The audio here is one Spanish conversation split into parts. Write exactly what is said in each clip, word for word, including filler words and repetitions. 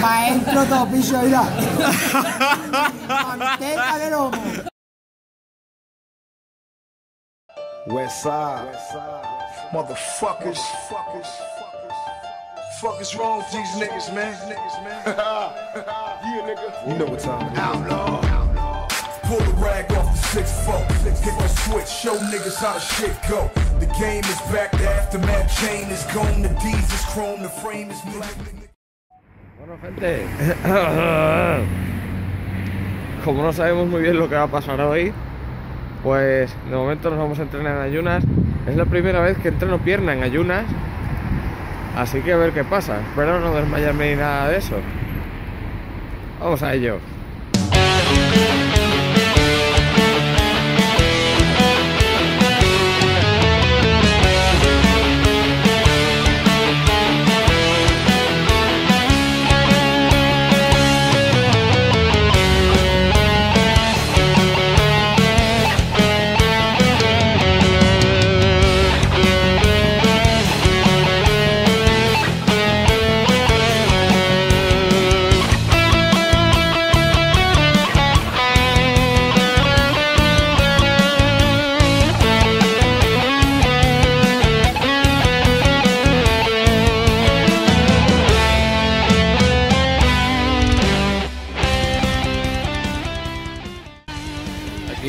Maestro Topillo, mira. Manteca de lomo. West side. West side. Motherfuckers. Motherfuckers. Fuck is wrong with these niggas, man. Niggas, man. Yeah, nigga. You know what time it is. Outlaw. Outlaw. Pull the rag off the six four. Hit the switch. Show niggas how the shit go. The game is back. The aftermath chain is gone. The D's is chrome. The frame is black. Bueno, gente. Como no sabemos muy bien lo que va a pasar hoy, pues de momento nos vamos a entrenar en ayunas. Es la primera vez que entreno pierna en ayunas. Así que a ver qué pasa. Espero no desmayarme ni nada de eso. Vamos a ello.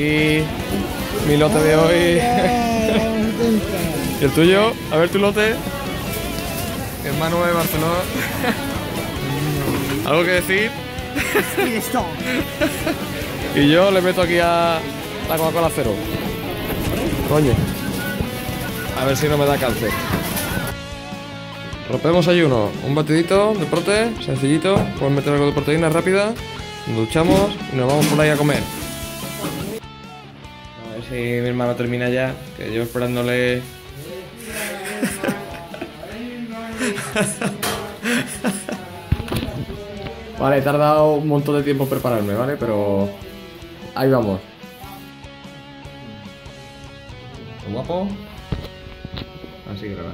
Y mi lote de hoy. ¿Y el tuyo? A ver tu lote. Hermano de Barcelona. ¿Algo que decir? Y yo le meto aquí a la Coca-Cola cero. Coño. A ver si no me da cáncer. Rompemos ayuno. Un batidito de prote, sencillito. Podemos meter algo de proteína rápida. Nos duchamos y nos vamos por ahí a comer. Si mi hermano termina ya, que yo esperándole. Vale, he tardado un montón de tiempo en prepararme, ¿vale? Pero ahí vamos. ¿Guapo? Así que graba.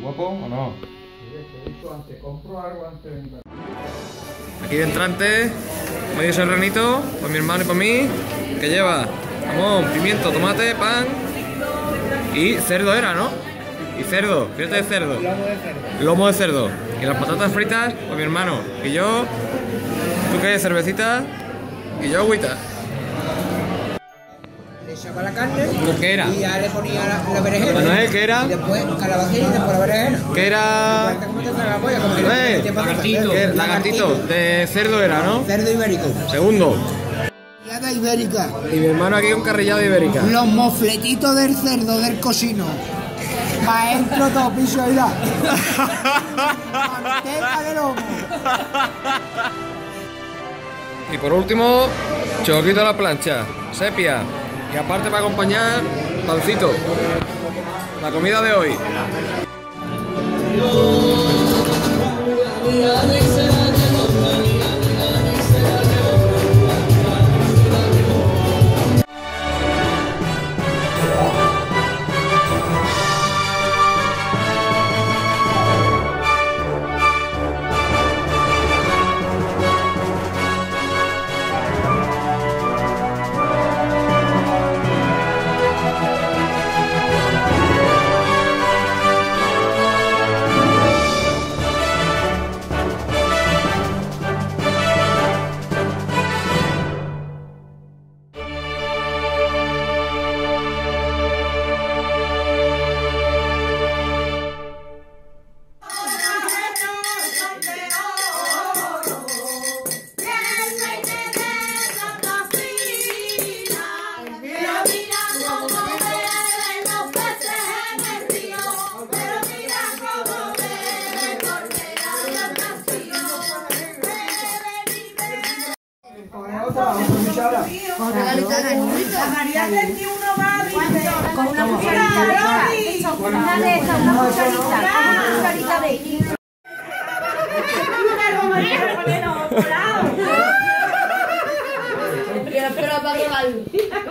¿Guapo o no? Aquí de entrante, medio serranito, para mi hermano y para mí, que lleva jamón, pimiento, tomate, pan y cerdo era, ¿no? Y cerdo, filete de cerdo. Lomo de cerdo. Lomo de cerdo. Y las patatas fritas con mi hermano. Y yo, ¿tú qué? Cervecita y yo agüita. Le sacaba la carne. ¿Qué era? Y ya le ponía la, la berenjena. Manuel, ¿qué era? Y después calabacín y después la berenjena. ¿Qué era? ¿Cómo te trae la polla? Como que eh, le, lagartito. ¿Qué? Lagartito. De cerdo era, ¿no? Cerdo ibérico. Segundo. Ibérica. Y mi hermano aquí un carrillado ibérica. Los mofletitos del cerdo del cocino. Maestro Topillo, mira. Manteca de lomo. Y por último, choquito a la plancha, sepia. Y aparte para acompañar, pancito. La comida de hoy.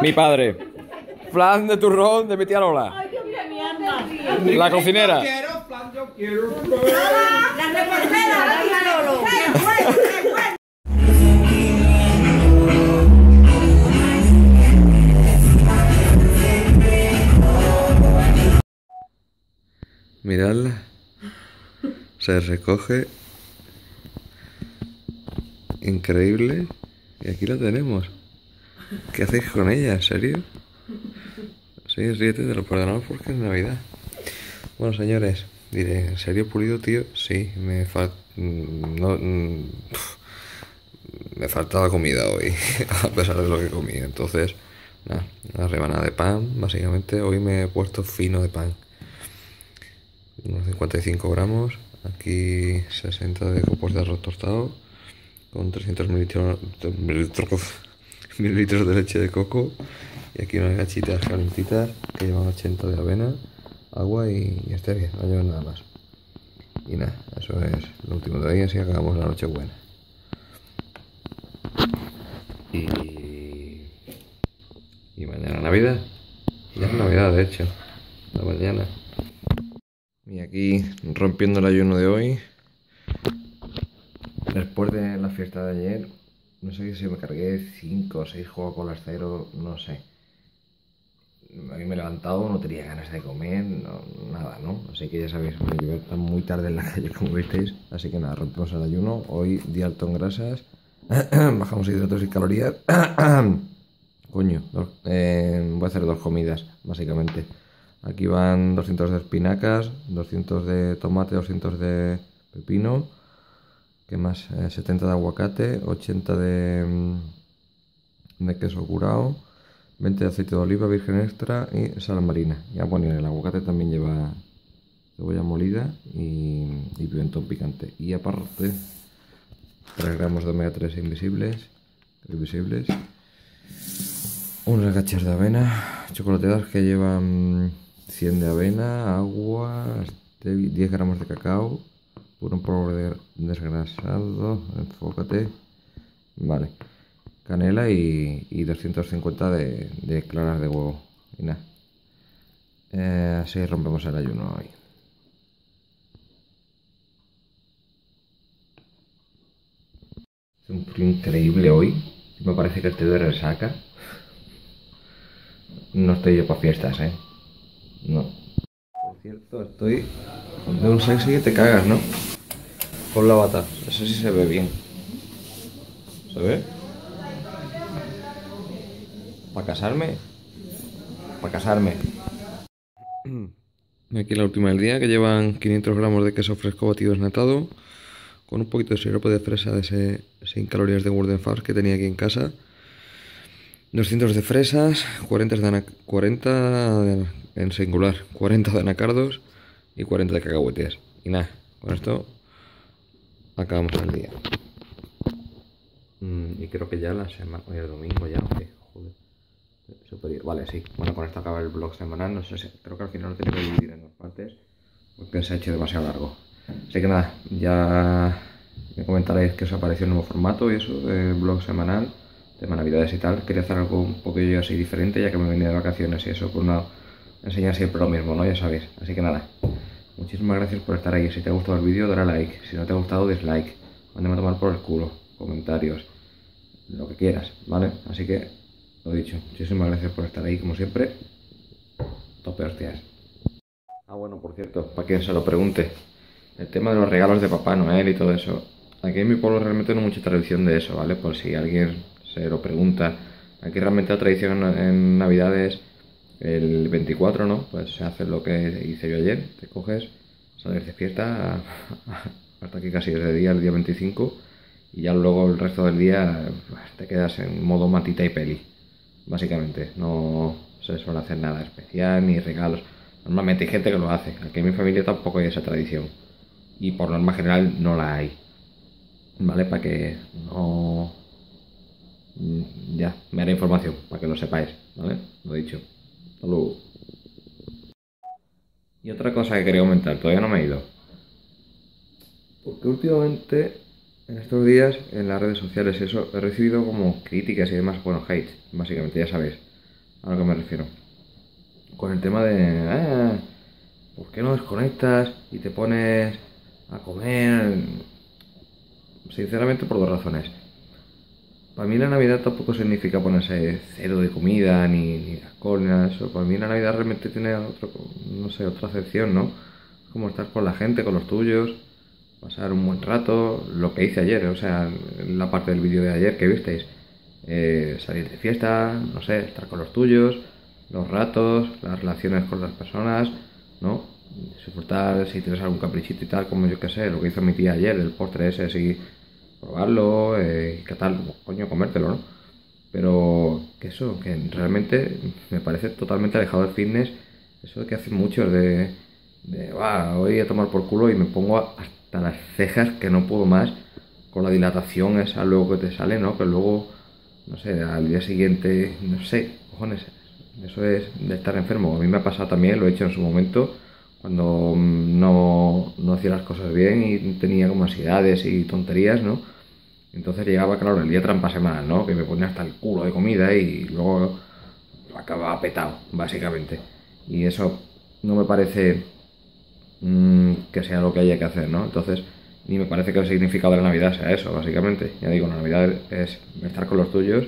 Mi padre. Flan de turrón de mi tía Lola. Ay, Dios mío, mi alma. La cocinera. Yo quiero, plan, yo quiero. La reportera, la tía Lolo. Miradla. Se recoge. Increíble. Y aquí la tenemos. ¿Qué hacéis con ella? ¿En serio? Sí, ríete, te lo perdonamos porque es Navidad. Bueno, señores, diré, ¿en serio pulido, tío? Sí, me fa... no, no, me faltaba comida hoy, a pesar de lo que comí. Entonces, nada, una rebanada de pan, básicamente. Hoy me he puesto fino de pan. Unos cincuenta y cinco gramos. Aquí sesenta de copos de arroz tostado. Con trescientos mililitros de leche de coco. Y aquí unas gachitas calentitas que llevan ochenta de avena, agua y, y stevia, no llevan nada más. Y nada, eso es lo último de hoy, así que acabamos la noche buena. Y, y mañana Navidad. Ya es Navidad, de hecho. La mañana. Y aquí rompiendo el ayuno de hoy. Después de la fiesta de ayer, no sé si me cargué cinco o seis Coca-Cola cero, no sé. A mí me he levantado, no tenía ganas de comer, no, nada, ¿no? Así que ya sabéis, me llevé tan muy tarde en la calle como visteis. Así que nada, rompemos el ayuno. Hoy día alto en grasas, bajamos hidratos y calorías. Coño, dos, eh, voy a hacer dos comidas, básicamente. Aquí van doscientos de espinacas, doscientos de tomate, doscientos de pepino. ¿Qué más? Eh, setenta de aguacate, ochenta de, de queso curado, veinte de aceite de oliva virgen extra y sal marina. Ya bueno, y el aguacate también lleva cebolla molida y, y pimentón picante. Y aparte, tres gramos de omega tres invisibles, invisibles, unas gachas de avena, chocolateadas que llevan cien de avena, agua, diez gramos de cacao, puro en polvo de desgrasado, enfócate, vale, canela y, y doscientos cincuenta de, de claras de huevo. Y nada, eh, así rompemos el ayuno hoy. Es un frío increíble hoy, me parece que estoy de resaca. No estoy yo para fiestas, eh, no. Por cierto, estoy de un sexy que te cagas, ¿no? Con la bata, eso sí se ve bien. ¿Se ve? ¿Para casarme? Para casarme. Aquí la última del día, que llevan quinientos gramos de queso fresco batido desnatado, con un poquito de sirope de fresa de ese cien calorías de Golden Fars que tenía aquí en casa, doscientos de fresas, cuarenta de, ana, cuarenta de en singular, cuarenta de anacardos y cuarenta de cacahuetes. Y nada, con esto acabamos el día. Mm, y creo que ya la semana, hoy es domingo ya, okay, joder. Superior. Vale, sí, bueno, con esto acaba el vlog semanal, no sé si, creo que al final lo tengo que dividir en dos partes, porque se ha hecho demasiado largo. Así que nada, ya me comentaréis que os apareció el nuevo formato y eso, el vlog semanal, tema navidades y tal. Quería hacer algo un poquillo así diferente, ya que me venía de vacaciones y eso, pues nada, enseñar siempre lo mismo, ¿no? Ya sabéis. Así que nada, muchísimas gracias por estar ahí. Si te ha gustado el vídeo, dale a like. Si no te ha gustado, dislike. Mándame a tomar por el culo. Comentarios. Lo que quieras, ¿vale? Así que, lo dicho. Muchísimas gracias por estar ahí, como siempre. Tope hostias. Ah, bueno, por cierto, para quien se lo pregunte, el tema de los regalos de Papá Noel y todo eso. Aquí en mi pueblo realmente no hay mucha tradición de eso, ¿vale? Por si alguien se lo pregunta. Aquí realmente la tradición en Navidades. El veinticuatro, ¿no? Pues se hace lo que hice yo ayer. Te coges, sales de fiesta hasta que casi es de día, el día veinticinco. Y ya luego el resto del día te quedas en modo matita y peli. Básicamente, no se suele hacer nada especial ni regalos. Normalmente hay gente que lo hace. Aquí en mi familia tampoco hay esa tradición. Y por norma general no la hay. ¿Vale? Para que no... Ya, me haré información, para que lo sepáis. ¿Vale? Lo dicho. Salud. Y otra cosa que quería comentar, todavía no me he ido. Porque últimamente, en estos días, en las redes sociales eso, he recibido como críticas y demás, bueno, hate, básicamente, ya sabéis a lo que me refiero. Con el tema de, ah, ¿por qué no desconectas y te pones a comer? Sinceramente, por dos razones. Para mí la Navidad tampoco significa ponerse cero de comida, ni, ni alcohol, ni nada de eso. Para mí la Navidad realmente tiene otro, no sé, otra acepción, ¿no? como estar con la gente, con los tuyos, pasar un buen rato, lo que hice ayer, o sea, la parte del vídeo de ayer que visteis, eh, salir de fiesta, no sé, estar con los tuyos, los ratos, las relaciones con las personas, ¿no? Disfrutar, si tienes algún caprichito y tal, como yo que sé, lo que hizo mi tía ayer, el postre ese, sí, probarlo, eh, qué tal, coño, comértelo, ¿no? Pero que eso, que realmente me parece totalmente alejado del fitness, eso que hacen muchos de, de bah, voy a tomar por culo y me pongo hasta las cejas que no puedo más, con la dilatación esa luego que te sale, ¿no? Que luego, no sé, al día siguiente, no sé, cojones, eso es de estar enfermo. A mí me ha pasado también, lo he hecho en su momento, cuando no, no hacía las cosas bien y tenía como ansiedades y tonterías, ¿no? Entonces llegaba, claro, el día trampa semana, ¿no? Que me ponía hasta el culo de comida y luego acababa petado, básicamente. Y eso no me parece mmm, que sea lo que haya que hacer, ¿no? Entonces, ni me parece que el significado de la Navidad sea eso, básicamente. Ya digo, la Navidad es estar con los tuyos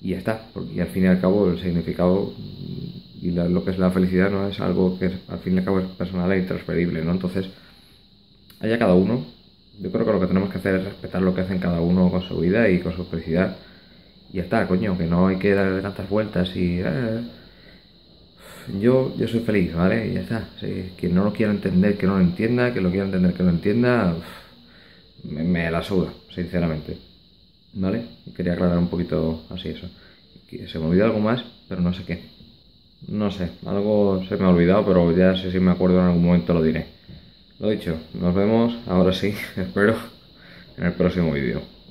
y ya está. Y al fin y al cabo el significado y la, lo que es la felicidad, ¿no? Es algo que es, al fin y al cabo es personal e intransferible, ¿no? Entonces, haya cada uno. Yo creo que lo que tenemos que hacer es respetar lo que hacen cada uno con su vida y con su felicidad. Y ya está, coño, que no hay que darle tantas vueltas y... Eh, yo, yo soy feliz, ¿vale? Y ya está. Sí, quien no lo quiera entender, que no lo entienda, que lo quiera entender, que no lo entienda, uff, me, me la suda, sinceramente. ¿Vale? Quería aclarar un poquito así eso. Se me olvidó algo más, pero no sé qué. No sé, algo se me ha olvidado, pero ya sé si me acuerdo en algún momento lo diré. Lo dicho, nos vemos, ahora sí, espero, en el próximo vídeo.